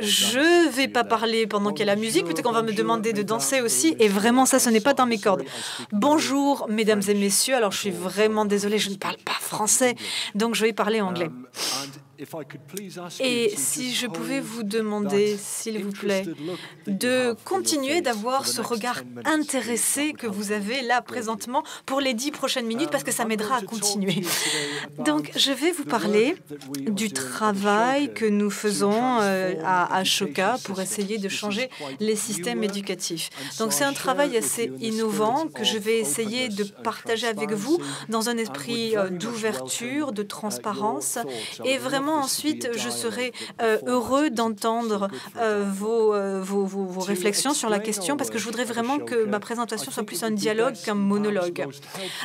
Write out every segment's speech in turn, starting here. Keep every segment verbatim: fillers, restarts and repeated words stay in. Je ne vais pas parler pendant qu'il y a la musique, peut-être qu'on va me demander de danser aussi, et vraiment ça, ce n'est pas dans mes cordes. Bonjour, mesdames et messieurs, alors je suis vraiment désolée, je ne parle pas français, donc je vais parler anglais. Et si je pouvais vous demander, s'il vous plaît, de continuer d'avoir ce regard intéressé que vous avez là présentement pour les dix prochaines minutes, parce que ça m'aidera à continuer. Donc, je vais vous parler du travail que nous faisons à Ashoka pour essayer de changer les systèmes éducatifs. Donc, c'est un travail assez innovant que je vais essayer de partager avec vous dans un esprit d'ouverture, de transparence, et vraiment ensuite, je serai euh, heureux d'entendre euh, vos, euh, vos, vos, vos réflexions sur la question, parce que je voudrais vraiment que ma présentation soit plus un dialogue qu'un monologue.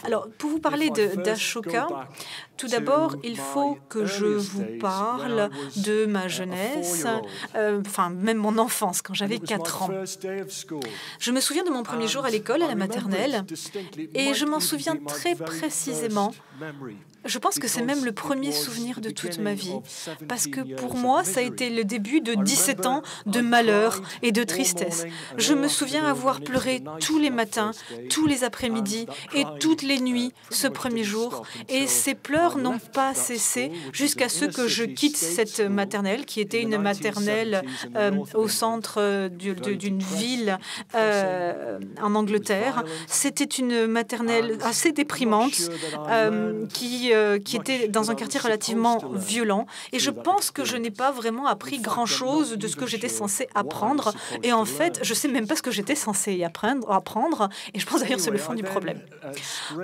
Alors, pour vous parler d'Ashoka, tout d'abord, il faut que je vous parle de ma jeunesse, euh, enfin, même mon enfance, quand j'avais quatre ans. Je me souviens de mon premier jour à l'école, à la maternelle, et je m'en souviens très précisément. Je pense que c'est même le premier souvenir de toute ma vie, parce que pour moi, ça a été le début de dix-sept ans de malheur et de tristesse. Je me souviens avoir pleuré tous les matins, tous les après-midi et toutes les nuits ce premier jour. Et ces pleurs n'ont pas cessé jusqu'à ce que je quitte cette maternelle, qui était une maternelle euh, au centre d'une ville euh, en Angleterre. C'était une maternelle assez déprimante euh, qui... qui était dans un quartier relativement violent. Et je pense que je n'ai pas vraiment appris grand-chose de ce que j'étais censée apprendre. Et en fait, je ne sais même pas ce que j'étais censée apprendre, apprendre. Et je pense d'ailleurs que c'est le fond du problème.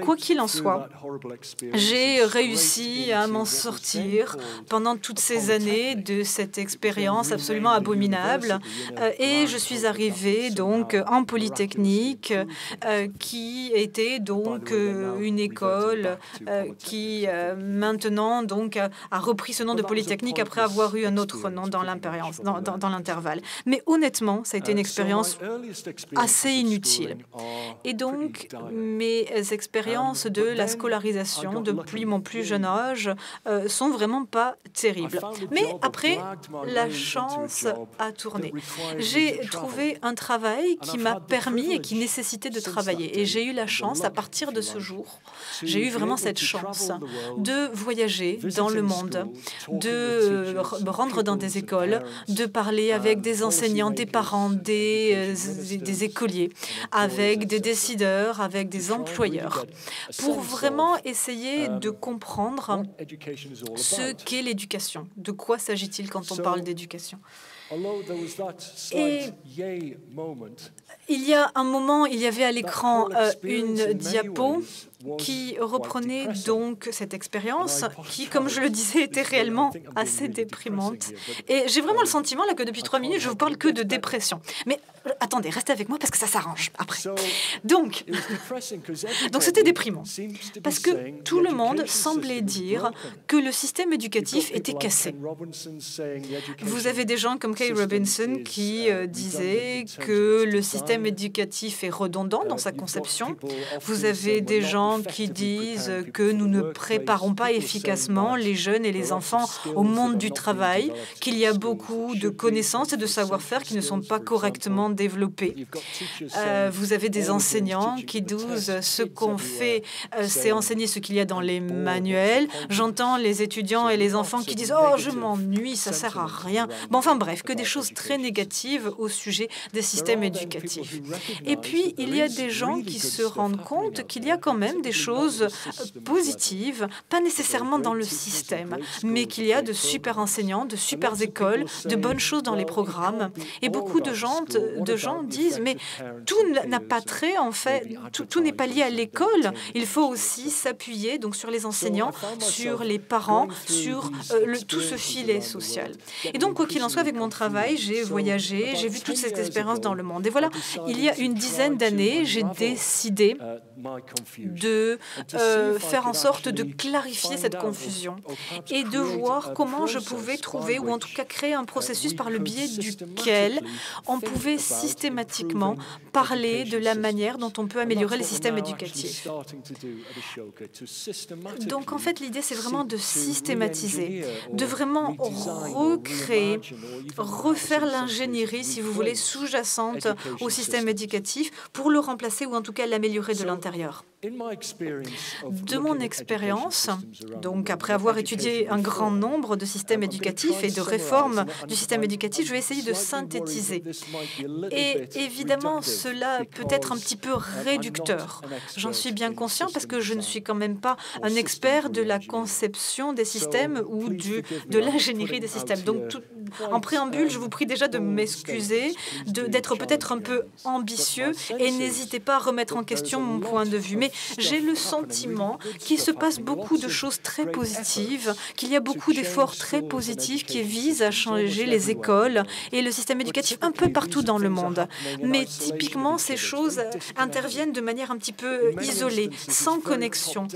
Quoi qu'il en soit, j'ai réussi à m'en sortir pendant toutes ces années de cette expérience absolument abominable. Et je suis arrivée donc en Polytechnique, qui était donc une école qui Qui, euh, maintenant donc, a, a repris ce nom de Polytechnique après avoir eu un autre nom dans l'intervalle. Mais honnêtement, ça a été une expérience assez inutile. Et donc, mes expériences de la scolarisation depuis mon plus jeune âge euh, sont vraiment pas terribles. Mais après, la chance a tourné. J'ai trouvé un travail qui m'a permis et qui nécessitait de travailler. Et j'ai eu la chance, à partir de ce jour, j'ai eu vraiment cette chance de voyager dans le monde, de me rendre dans des écoles, de parler avec des enseignants, des parents, des, des écoliers, avec des décideurs, avec des employeurs, pour vraiment essayer de comprendre ce qu'est l'éducation. De quoi s'agit-il quand on parle d'éducation ? Et il y a un moment, il y avait à l'écran euh, une diapo qui reprenait donc cette expérience qui, comme je le disais, était réellement assez déprimante. Et j'ai vraiment le sentiment là que depuis trois minutes, je vous parle que de dépression. Mais attendez, restez avec moi parce que ça s'arrange après. Donc, donc c'était déprimant parce que tout le monde semblait dire que le système éducatif était cassé. Vous avez des gens comme Kay Robinson qui euh, disait que le système éducatif est redondant dans sa conception. Vous avez des gens qui disent que nous ne préparons pas efficacement les jeunes et les enfants au monde du travail, qu'il y a beaucoup de connaissances et de savoir-faire qui ne sont pas correctement développés. Euh, vous avez des enseignants qui disent ce qu'on fait, euh, c'est enseigner ce qu'il y a dans les manuels. J'entends les étudiants et les enfants qui disent « Oh, je m'ennuie, ça sert à rien ». Bon, enfin bref, que des choses très négatives au sujet des systèmes éducatifs. Et puis, il y a des gens qui se rendent compte qu'il y a quand même des choses positives, pas nécessairement dans le système, mais qu'il y a de super enseignants, de super écoles, de bonnes choses dans les programmes. Et beaucoup de gens, de gens disent, mais tout n'a pas trait, en fait, tout, tout n'est pas lié à l'école. Il faut aussi s'appuyer donc sur les enseignants, sur les parents, sur euh, le, tout ce filet social. Et donc, quoi qu'il en soit, avec mon travail, j'ai voyagé, j'ai vu toute cette expérience dans le monde. Et voilà, il y a une dizaine d'années, j'ai décidé de euh, faire en sorte de clarifier cette confusion et de voir comment je pouvais trouver, ou en tout cas créer un processus par le biais duquel on pouvait systématiquement parler de la manière dont on peut améliorer les systèmes éducatifs. Donc en fait, l'idée, c'est vraiment de systématiser, de vraiment recréer, refaire l'ingénierie, si vous voulez, sous-jacente au système éducatif pour le remplacer ou en tout cas l'améliorer de l'intérieur. De mon expérience, donc après avoir étudié un grand nombre de systèmes éducatifs et de réformes du système éducatif, je vais essayer de synthétiser. Et évidemment, cela peut être un petit peu réducteur. J'en suis bien conscient parce que je ne suis quand même pas un expert de la conception des systèmes ou du, de l'ingénierie des systèmes. Donc, tout, en préambule, je vous prie déjà de m'excuser, d'être peut-être un peu ambitieux et n'hésitez pas à remettre en question mon point de vue. Mais j'ai le sentiment qu'il se passe beaucoup de choses très positives, qu'il y a beaucoup d'efforts très positifs qui visent à changer les écoles et le système éducatif un peu partout dans le monde. Mais typiquement, ces choses interviennent de manière un petit peu isolée, sans connexion.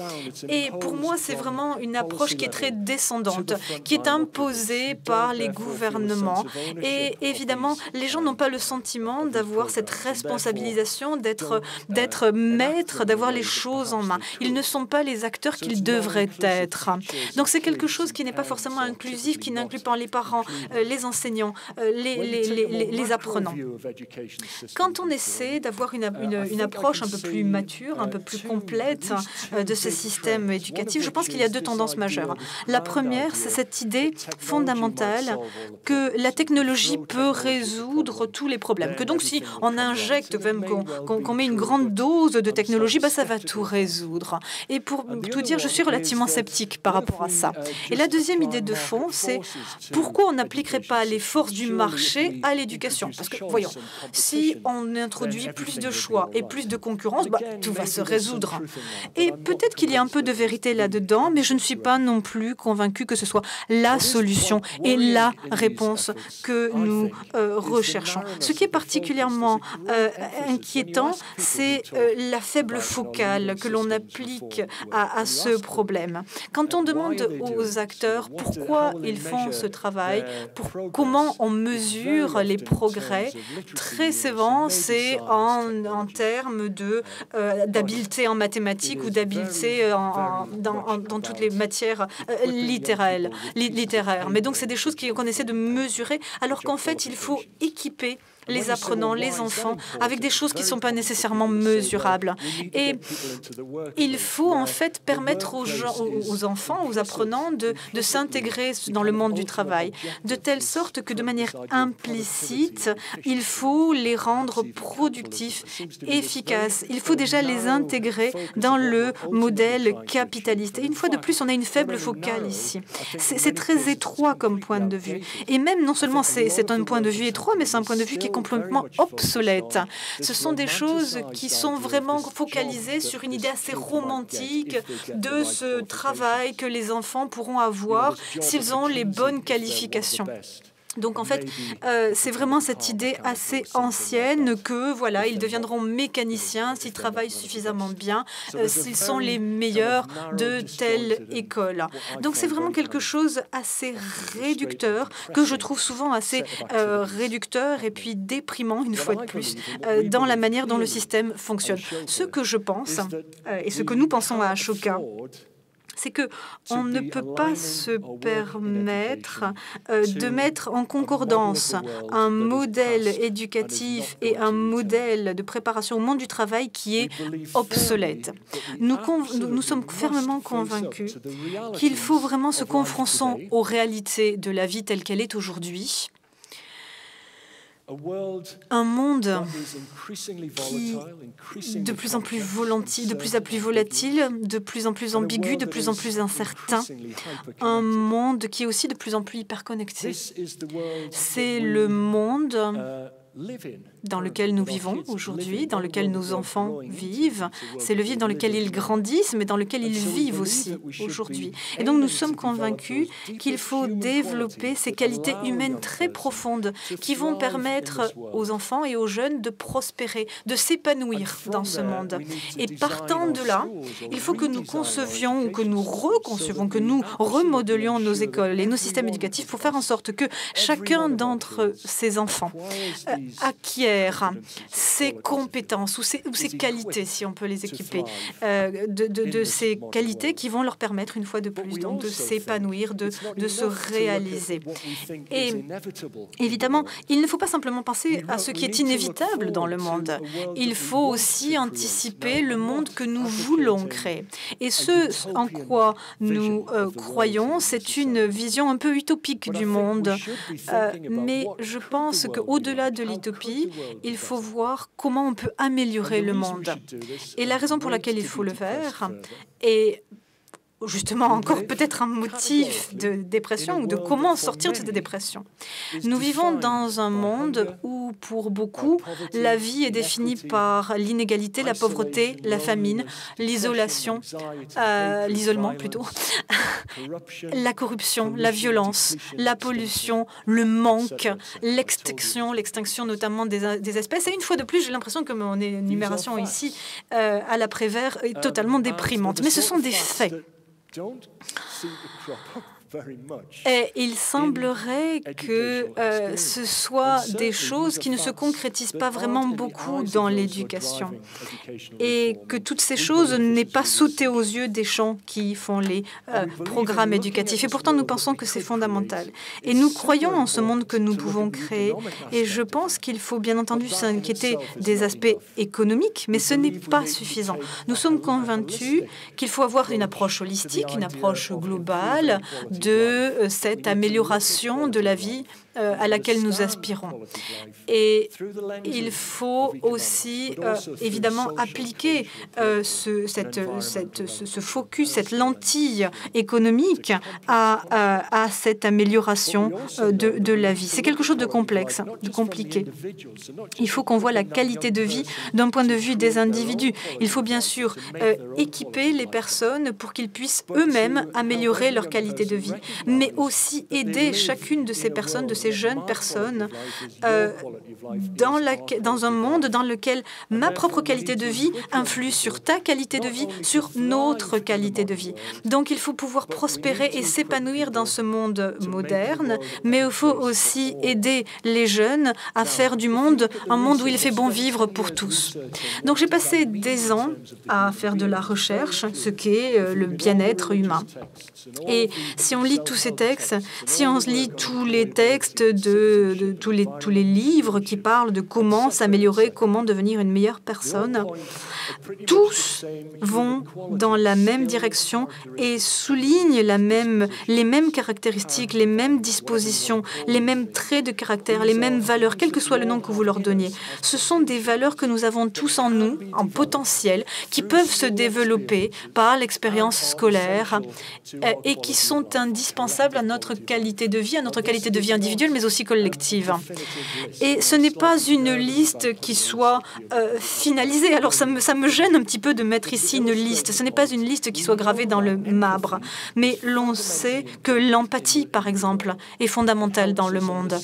Et pour moi, c'est vraiment une approche qui est très descendante, qui est imposée par les gouvernements. Et évidemment, les gens n'ont pas le sentiment d'avoir cette responsabilisation, d'être d'être maître, d'avoir les choses en main. Ils ne sont pas les acteurs qu'ils devraient être. Donc c'est quelque chose qui n'est pas forcément inclusif, qui n'inclut pas les parents, euh, les enseignants, euh, les, les, les, les, les apprenants. Quand on essaie d'avoir une, une, une approche un peu plus mature, un peu plus complète euh, de ce système éducatif, je pense qu'il y a deux tendances majeures. La première, c'est cette idée fondamentale que la technologie peut résoudre tous les problèmes, que donc si on injecte, même qu'on qu'on, qu'on met une grande dose de technologie, bah, ça va tout résoudre. Et pour tout dire, je suis relativement sceptique par rapport à ça. Et la deuxième idée de fond, c'est pourquoi on n'appliquerait pas les forces du marché à l'éducation? Parce que, voyons, si on introduit plus de choix et plus de concurrence, bah, tout va se résoudre. Et peut-être qu'il y a un peu de vérité là-dedans, mais je ne suis pas non plus convaincue que ce soit la solution et la réponse que nous euh, recherchons. Ce qui est particulièrement euh, inquiétant, c'est euh, la faible focale que l'on applique à, à ce problème. Quand on demande aux acteurs pourquoi ils font ce travail, pour comment on mesure les progrès, très souvent c'est en, en termes d'habileté euh, en mathématiques ou d'habileté dans, dans toutes les matières euh, littéraires, littéraires. Mais donc c'est des choses qu'on essaie de mesurer, alors qu'en fait il faut équiper les apprenants, les enfants, avec des choses qui ne sont pas nécessairement mesurables. Et il faut en fait permettre aux, gens, aux enfants, aux apprenants de, de s'intégrer dans le monde du travail, de telle sorte que de manière implicite, il faut les rendre productifs, efficaces. Il faut déjà les intégrer dans le modèle capitaliste. Et une fois de plus, on a une faible focale ici. C'est très étroit comme point de vue. Et même, non seulement c'est un point de vue étroit, mais c'est un point de vue qui est complètement obsolète. Ce sont des choses qui sont vraiment focalisées sur une idée assez romantique de ce travail que les enfants pourront avoir s'ils ont les bonnes qualifications. Donc en fait, euh, c'est vraiment cette idée assez ancienne que voilà, ils deviendront mécaniciens s'ils travaillent suffisamment bien, euh, s'ils sont les meilleurs de telle école. Donc c'est vraiment quelque chose assez réducteur que je trouve souvent assez euh, réducteur et puis déprimant une fois de plus euh, dans la manière dont le système fonctionne. Ce que je pense euh, et ce que nous pensons à Ashoka, c'est qu'on ne peut pas se permettre euh, de mettre en concordance un modèle éducatif et un modèle de préparation au monde du travail qui est obsolète. Nous, nous sommes fermement convaincus qu'il faut vraiment se confronter aux réalités de la vie telle qu'elle est aujourd'hui. Un monde qui de plus en plus volatile, de plus en plus volatile, de plus en plus ambigu, de plus en plus incertain. Un monde qui est aussi de plus en plus hyperconnecté. C'est le monde dans lequel nous vivons aujourd'hui, dans lequel nos enfants vivent. C'est le vivre dans lequel ils grandissent, mais dans lequel ils vivent aussi aujourd'hui. Et donc nous sommes convaincus qu'il faut développer ces qualités humaines très profondes qui vont permettre aux enfants et aux jeunes de prospérer, de s'épanouir dans ce monde. Et partant de là, il faut que nous concevions, que nous reconcevions, que nous remodelions nos écoles et nos systèmes éducatifs pour faire en sorte que chacun d'entre ces enfants acquiert ces compétences ou ces, ou ces qualités, si on peut les équiper, euh, de, de, de ces qualités qui vont leur permettre, une fois de plus, donc, de s'épanouir, de, de se réaliser. Et évidemment, il ne faut pas simplement penser à ce qui est inévitable dans le monde. Il faut aussi anticiper le monde que nous voulons créer. Et ce en quoi nous euh, croyons, c'est une vision un peu utopique du monde. Euh, mais je pense qu'au-delà de l'utopie, il faut voir comment on peut améliorer le monde. Et la raison pour laquelle il faut le faire est justement encore peut-être un motif de dépression ou de comment sortir de cette dépression. Nous vivons dans un monde où, pour beaucoup, la vie est définie par l'inégalité, la pauvreté, la famine, l'isolation, euh, l'isolement plutôt, la corruption, la violence, la pollution, le manque, l'extinction, l'extinction notamment des, des espèces. Et une fois de plus, j'ai l'impression que mon énumération ici euh, à l'après-vert est totalement déprimante. Mais ce sont des faits. Et il semblerait que euh, ce soit des choses qui ne se concrétisent pas vraiment beaucoup dans l'éducation et que toutes ces choses n'aient pas sauté aux yeux des gens qui font les euh, programmes éducatifs. Et pourtant, nous pensons que c'est fondamental. Et nous croyons en ce monde que nous pouvons créer. Et je pense qu'il faut bien entendu s'inquiéter des aspects économiques, mais ce n'est pas suffisant. Nous sommes convaincus qu'il faut avoir une approche holistique, une approche globale, de cette amélioration de la vie euh, à laquelle nous aspirons. Et il faut aussi, euh, évidemment, appliquer euh, ce, cette, cette, ce, ce focus, cette lentille économique à, à, à cette amélioration euh, de, de la vie. C'est quelque chose de complexe, de compliqué. Il faut qu'on voit la qualité de vie d'un point de vue des individus. Il faut bien sûr euh, équiper les personnes pour qu'ils puissent eux-mêmes améliorer leur qualité de vie, mais aussi aider chacune de ces personnes, de ces jeunes personnes, euh, dans, la, dans un monde dans lequel ma propre qualité de vie influe sur ta qualité de vie, sur notre qualité de vie. Donc il faut pouvoir prospérer et s'épanouir dans ce monde moderne, mais il faut aussi aider les jeunes à faire du monde un monde où il fait bon vivre pour tous. Donc j'ai passé des ans à faire de la recherche, ce qu'est le bien-être humain. Et si on lit tous ces textes, si on lit tous les textes de, de tous les tous les livres qui parlent de comment s'améliorer, comment devenir une meilleure personne, tous vont dans la même direction et soulignent la même les mêmes caractéristiques, les mêmes dispositions, les mêmes traits de caractère, les mêmes valeurs, quel que soit le nom que vous leur donniez. Ce sont des valeurs que nous avons tous en nous, en potentiel, qui peuvent se développer par l'expérience scolaire et qui sont indispensables à notre qualité de vie, à notre qualité de vie individuelle, mais aussi collective. Et ce n'est pas une liste qui soit euh, finalisée. Alors ça me, ça me gêne un petit peu de mettre ici une liste. Ce n'est pas une liste qui soit gravée dans le marbre. Mais l'on sait que l'empathie, par exemple, est fondamentale dans le monde.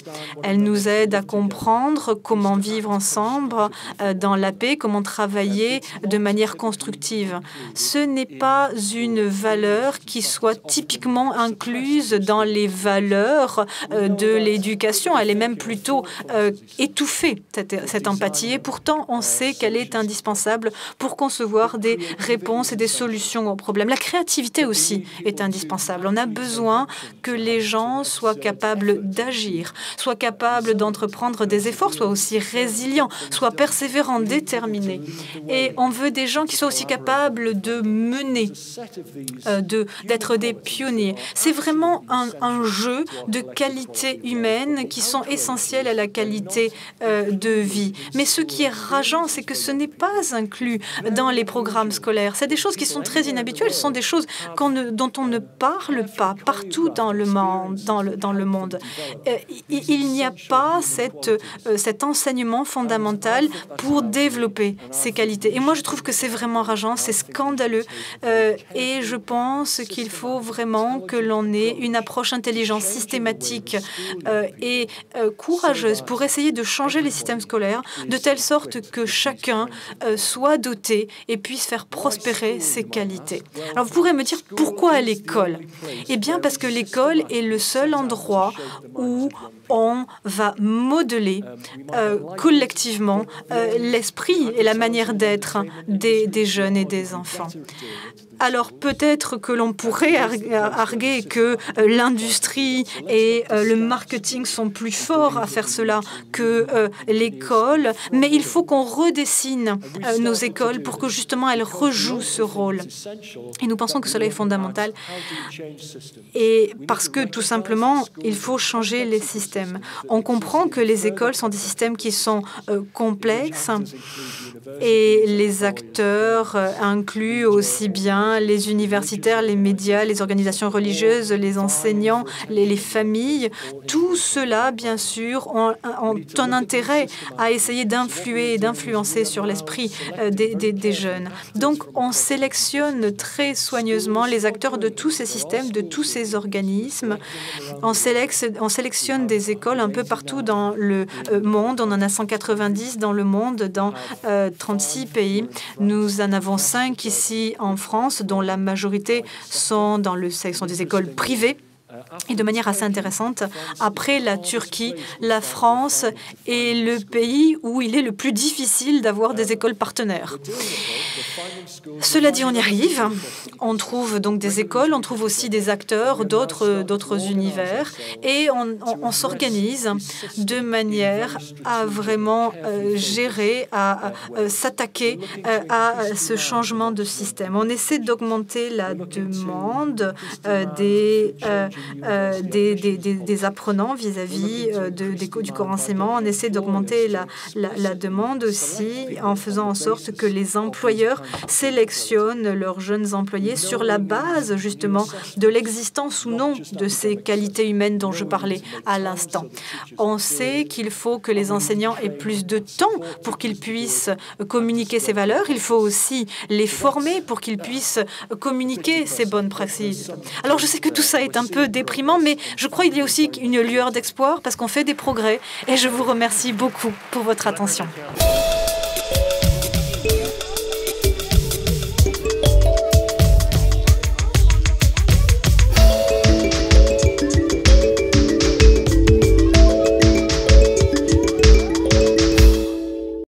Elle nous aide à comprendre comment vivre ensemble euh, dans la paix, comment travailler de manière constructive. Ce n'est pas une valeur qui soit typiquement incluse dans les valeurs euh, de l'éducation. Elle est même plutôt euh, étouffée, cette, cette empathie. Et pourtant, on sait qu'elle est indispensable pour concevoir des réponses et des solutions aux problèmes. La créativité aussi est indispensable. On a besoin que les gens soient capables d'agir, soient capables d'entreprendre des efforts, soient aussi résilients, soient persévérants, déterminés. Et on veut des gens qui soient aussi capables de mener, euh, de, d'être des pionniers. C'est vraiment un, un jeu de qualités humaines qui sont essentielles à la qualité euh, de vie. Mais ce qui est rageant, c'est que ce n'est pas inclus inclus dans les programmes scolaires. C'est des choses qui sont très inhabituelles, ce sont des choses qu'on ne, dont on ne parle pas partout dans le monde. Dans le, dans le monde. Euh, il il n'y a pas cette, euh, cet enseignement fondamental pour développer ces qualités. Et moi, je trouve que c'est vraiment rageant, c'est scandaleux. Euh, et je pense qu'il faut vraiment que l'on ait une approche intelligente, systématique euh, et euh, courageuse pour essayer de changer les systèmes scolaires de telle sorte que chacun euh, soit doté et puisse faire prospérer ses qualités. Alors, vous pourrez me dire, pourquoi à l'école? Eh bien, parce que l'école est le seul endroit où on va modeler euh, collectivement euh, l'esprit et la manière d'être des, des jeunes et des enfants. Alors peut-être que l'on pourrait arguer que euh, l'industrie et euh, le marketing sont plus forts à faire cela que euh, l'école, mais il faut qu'on redessine euh, nos écoles pour que justement elles rejouent ce rôle. Et nous pensons que cela est fondamental, et parce que tout simplement, il faut changer les systèmes. On comprend que les écoles sont des systèmes qui sont euh, complexes et les acteurs euh, incluent aussi bien les universitaires, les médias, les organisations religieuses, les enseignants, les, les familles. Tout cela, bien sûr, ont, ont un intérêt à essayer d'influer et d'influencer sur l'esprit euh, des, des, des jeunes. Donc, on sélectionne très soigneusement les acteurs de tous ces systèmes, de tous ces organismes. On, sélectionne, on sélectionne des écoles un peu partout dans le monde. On en a cent quatre-vingt-dix dans le monde, dans euh, trente-six pays. Nous en avons cinq ici en France, dont la majorité sont, dans le, sont des écoles privées. Et de manière assez intéressante, après la Turquie, la France est le pays où il est le plus difficile d'avoir des écoles partenaires. Cela dit, on y arrive. On trouve donc des écoles, on trouve aussi des acteurs d'autres d'autres univers, et on, on, on s'organise de manière à vraiment euh, gérer, à euh, s'attaquer euh, à ce changement de système. On essaie d'augmenter la demande euh, des... Euh, Euh, des, des, des, des apprenants vis-à-vis euh, de, des, du corps enseignant. On essaie d'augmenter la, la, la demande aussi en faisant en sorte que les employeurs sélectionnent leurs jeunes employés sur la base justement de l'existence ou non de ces qualités humaines dont je parlais à l'instant. On sait qu'il faut que les enseignants aient plus de temps pour qu'ils puissent communiquer ces valeurs. Il faut aussi les former pour qu'ils puissent communiquer ces bonnes pratiques. Alors je sais que tout ça est un peu déprimant, mais je crois qu'il y a aussi une lueur d'espoir parce qu'on fait des progrès, et je vous remercie beaucoup pour votre attention.